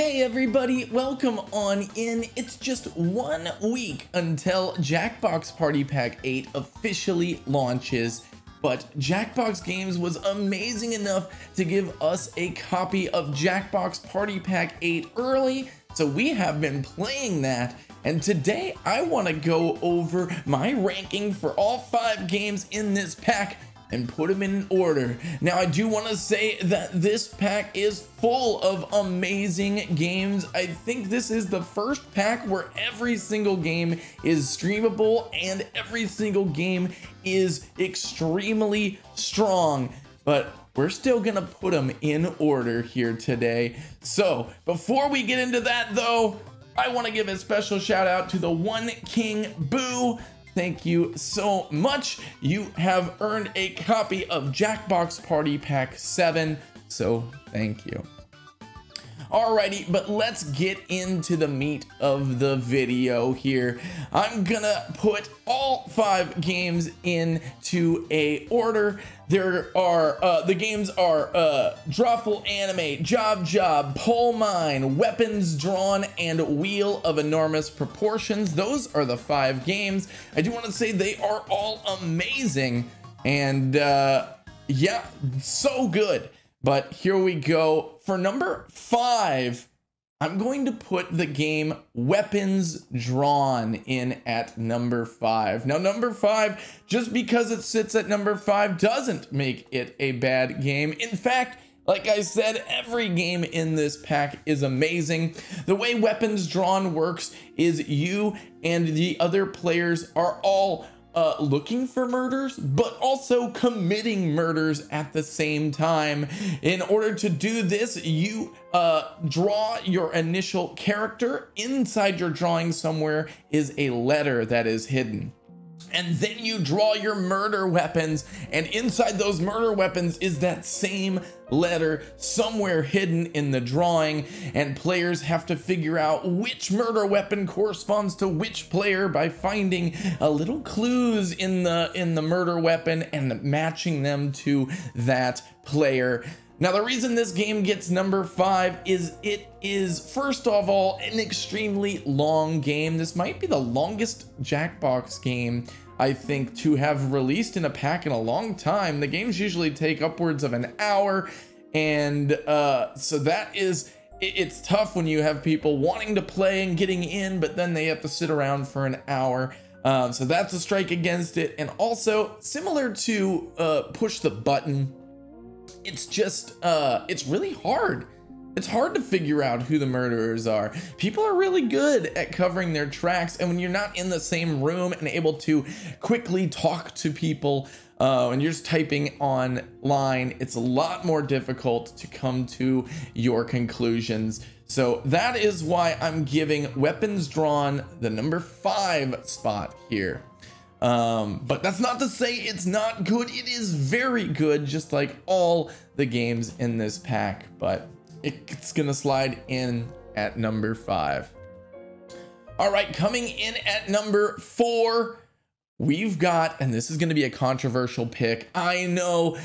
Hey everybody, welcome on in. It's just 1 week until Jackbox Party Pack 8 officially launches, but Jackbox Games was amazing enough to give us a copy of Jackbox Party Pack 8 early, so we have been playing that. And today I want to go over my ranking for all 5 games in this pack and put them in order. Now, I do want to say that this pack is full of amazing games. I think this is the first pack where every single game is streamable and every single game is extremely strong, but we're still gonna put them in order here today. So before we get into that though, I want to give a special shout out to the One King Boo. Thank you so much. You have earned a copy of Jackbox Party Pack 7, so thank you. Alrighty, but let's get into the meat of the video here. I'm gonna put all 5 games into a order. There are, the games are Drawful Animate, Job Job, Poll Mine, Weapons Drawn, and Wheel of Enormous Proportions. Those are the 5 games. I do want to say they are all amazing and yeah, so good. But here we go. For number 5, I'm going to put the game Weapons Drawn in at number 5. Now, number 5, just because it sits at number 5 doesn't make it a bad game. In fact, like I said, every game in this pack is amazing. The way Weapons Drawn works is you and the other players are all looking for murders, but also committing murders at the same time. In order to do this, you draw your initial character. Inside your drawing somewhere is a letter that is hidden. And then you draw your murder weapons, and inside those murder weapons is that same letter somewhere hidden in the drawing, and players have to figure out which murder weapon corresponds to which player by finding little clues in the murder weapon and matching them to that player. Now, the reason this game gets number 5 is it is, first of all, an extremely long game. This might be the longest Jackbox game, I think, to have released in a pack in a long time. The games usually take upwards of an hour, and so that is, it's tough when you have people wanting to play and getting in, but then they have to sit around for an hour. So that's a strike against it. And also, similar to Push the Button, it's just, it's really hard. It's hard to figure out who the murderers are. People are really good at covering their tracks, and when you're not in the same room and able to quickly talk to people, and you're just typing online, it's a lot more difficult to come to your conclusions. So that is why I'm giving Weapons Drawn the number 5 spot here. But that's not to say it's not good. It is very good, just like all the games in this pack, but it's gonna slide in at number 5. All right, coming in at number 4, we've got, and this is gonna be a controversial pick, I know,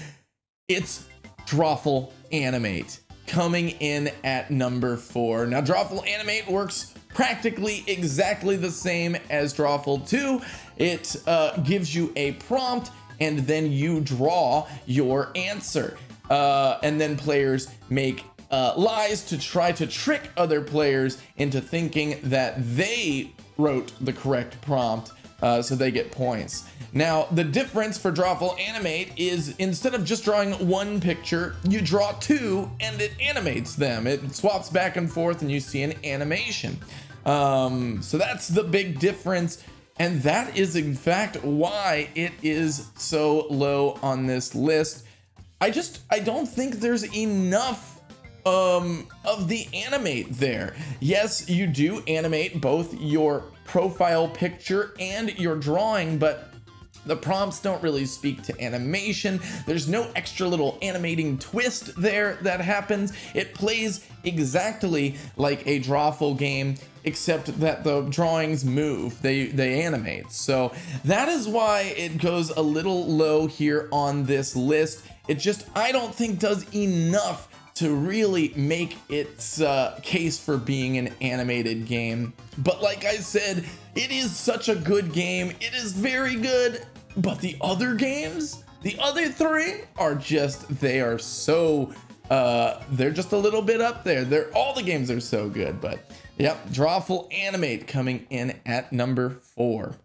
it's Drawful Animate coming in at number 4. Now, Drawful Animate works practically exactly the same as Drawful 2. It gives you a prompt, and then you draw your answer. And then players make lies to try to trick other players into thinking that they wrote the correct prompt, so they get points. Now, the difference for Drawful Animate is instead of just drawing one picture, you draw 2 and it animates them. It swaps back and forth and you see an animation. So that's the big difference. And that is, in fact, why it is so low on this list. I don't think there's enough of the animate there. Yes, you do animate both your profile picture and your drawing, but the prompts don't really speak to animation. There's no extra little animating twist there that happens. It plays exactly like a Drawful game, except that the drawings move, they animate. So that is why it goes a little low here on this list. It just, I don't think, does enough to really make its case for being an animated game. But like I said, it is such a good game. It is very good. But the other games, the other three are just, they are so, they're just a little bit up there. All the games are so good, but yep, Drawful Animate coming in at number 4.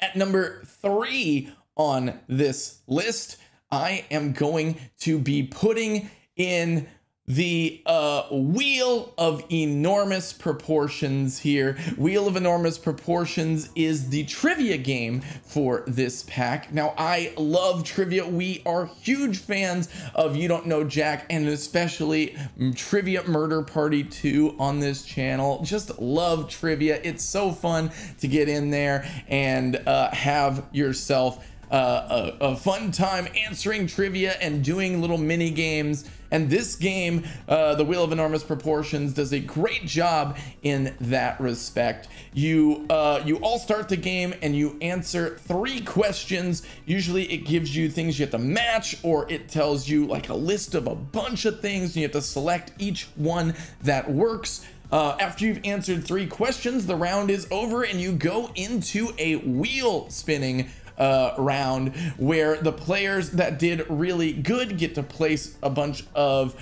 At number 3 on this list, I am going to be putting in the Wheel of Enormous Proportions here. Wheel of Enormous Proportions is the trivia game for this pack. Now, I love trivia. We are huge fans of You Don't Know Jack and especially Trivia Murder Party 2 on this channel. Just love trivia. It's so fun to get in there and have yourself a fun time answering trivia and doing little mini games. And this game, the Wheel of Enormous Proportions, does a great job in that respect. You all start the game and you answer 3 questions. Usually it gives you things you have to match, or it tells you like a list of a bunch of things and you have to select each one that works. After you've answered 3 questions, the round is over and you go into a wheel spinning round where the players that did really good get to place a bunch of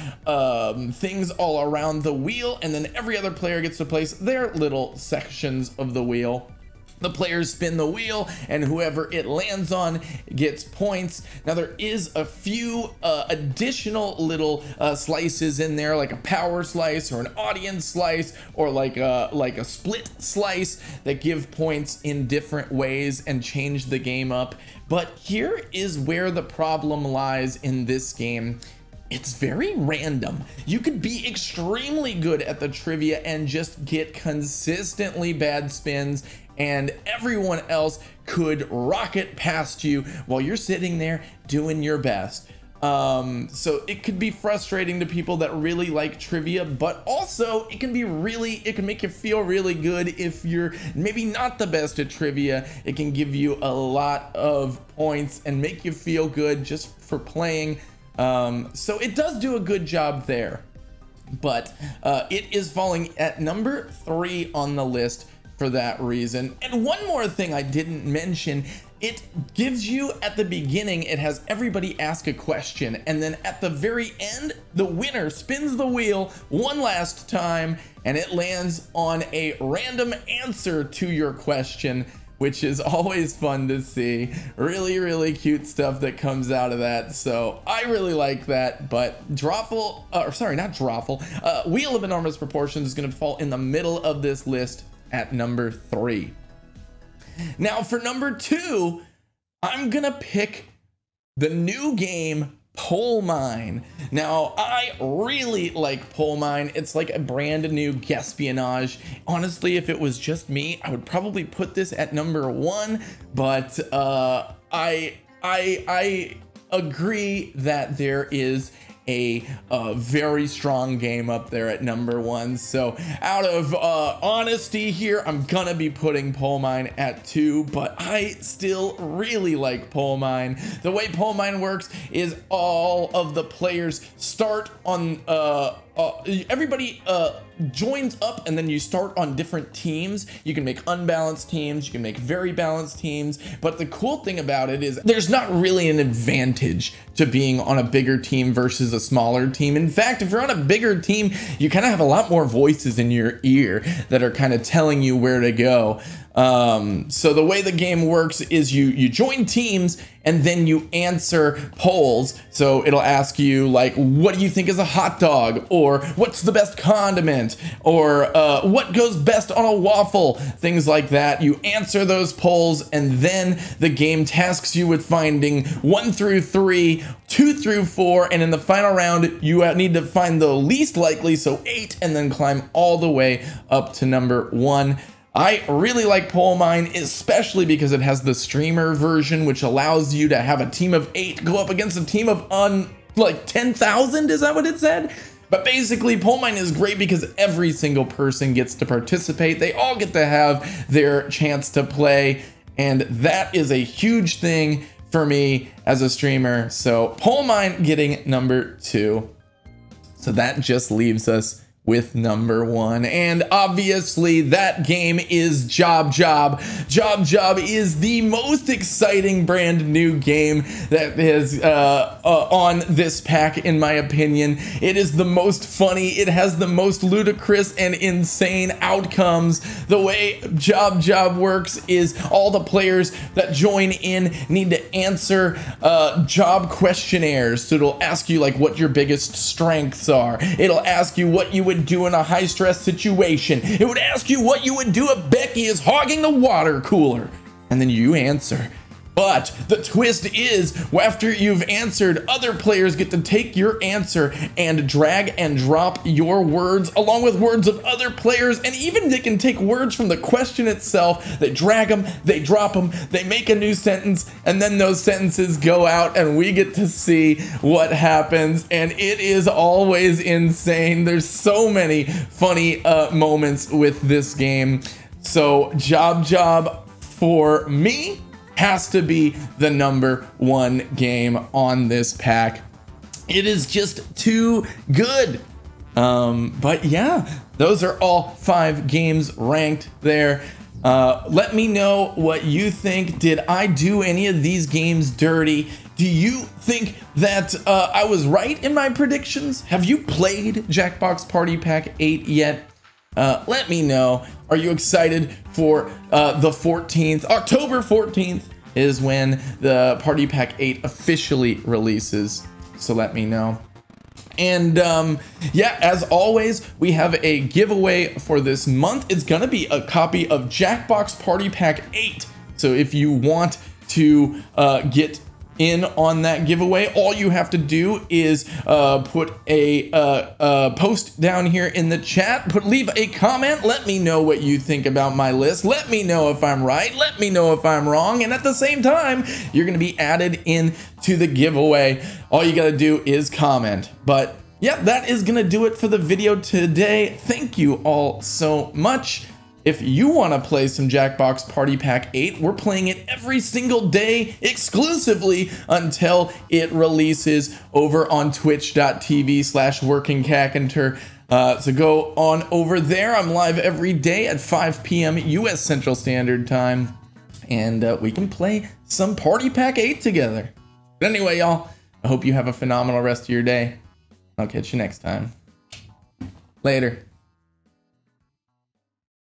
things all around the wheel, and then every other player gets to place their little sections of the wheel. The players spin the wheel and whoever it lands on gets points. Now there is a few additional little slices in there, like a power slice or an audience slice or like a split slice that give points in different ways and change the game up. But here is where the problem lies in this game. It's very random. You could be extremely good at the trivia and just get consistently bad spins, and everyone else could rocket past you while you're sitting there doing your best. So it could be frustrating to people that really like trivia, but also it can be really, it can make you feel really good if you're maybe not the best at trivia. It can give you a lot of points and make you feel good just for playing. So it does do a good job there, but it is falling at number 3 on the list for that reason. And one more thing I didn't mention, it gives you at the beginning, it has everybody ask a question, and then at the very end, the winner spins the wheel one last time and it lands on a random answer to your question, which is always fun to see. Really, really cute stuff that comes out of that. So I really like that, but Drawful, or sorry, not Drawful, Wheel of Enormous Proportions is gonna fall in the middle of this list at number 3. Now for number 2, I'm gonna pick the new game Poll Mine. Now I really like Poll Mine. It's like a brand new Gaspionage. Honestly, if it was just me, I would probably put this at number 1, but I agree that there is a very strong game up there at number 1. So out of honesty here, I'm gonna be putting Poll Mine at 2, but I still really like Poll Mine. The way Poll Mine works is all of the players start on everybody joins up, and then you start on different teams. You can make unbalanced teams, you can make very balanced teams, but the cool thing about it is there's not really an advantage to being on a bigger team versus a smaller team. In fact, if you're on a bigger team, you kind of have a lot more voices in your ear that are kind of telling you where to go. So the way the game works is you join teams and then you answer polls. So it'll ask you like, what do you think is a hot dog? Or what's the best condiment? Or what goes best on a waffle? Things like that. You answer those polls and then the game tasks you with finding 1 through 3, 2 through 4, and in the final round you need to find the least likely, so 8, and then climb all the way up to number 1. I really like Poll Mine, especially because it has the streamer version, which allows you to have a team of 8 go up against a team of like 10,000, is that what it said? But basically, Poll Mine is great because every single person gets to participate. They all get to have their chance to play, and that is a huge thing for me as a streamer. So Poll Mine getting number 2. So that just leaves us with number one, and obviously that game is Job Job. Job Job is the most exciting brand new game that is on this pack, in my opinion. It is the most funny, it has the most ludicrous and insane outcomes. The way Job Job works is all the players that join in need to answer job questionnaires. So it'll ask you like what your biggest strengths are. It'll ask you what you would do in a high stress situation. It would ask you what you would do if Becky is hogging the water cooler, and then you answer. But the twist is, after you've answered, other players get to take your answer and drag and drop your words along with words of other players, and even they can take words from the question itself. They drag them, they drop them, they make a new sentence, and then those sentences go out and we get to see what happens, and it is always insane. There's so many funny moments with this game. So Job Job, for me, has to be the number one game on this pack. It is just too good. But yeah, those are all 5 games ranked there. Let me know what you think. Did I do any of these games dirty? Do you think that I was right in my predictions? Have you played Jackbox Party Pack 8 yet? Let me know. Are you excited for the 14th? October 14th is when the Party Pack 8 officially releases, so let me know. And yeah, as always, we have a giveaway for this month. It's gonna be a copy of Jackbox Party Pack 8. So if you want to get in on that giveaway, all you have to do is put a post down here in the chat, leave a comment. Let me know what you think about my list. Let me know if I'm right, let me know if I'm wrong, and at the same time you're gonna be added in to the giveaway. All you gotta do is comment. But yeah, that is gonna do it for the video today. Thank you all so much. If you want to play some Jackbox Party Pack 8, we're playing it every single day exclusively until it releases over on twitch.tv/wrkncacntr. So go on over there. I'm live every day at 5 p.m. U.S. Central Standard Time, and we can play some Party Pack 8 together. But anyway, y'all, I hope you have a phenomenal rest of your day. I'll catch you next time. Later.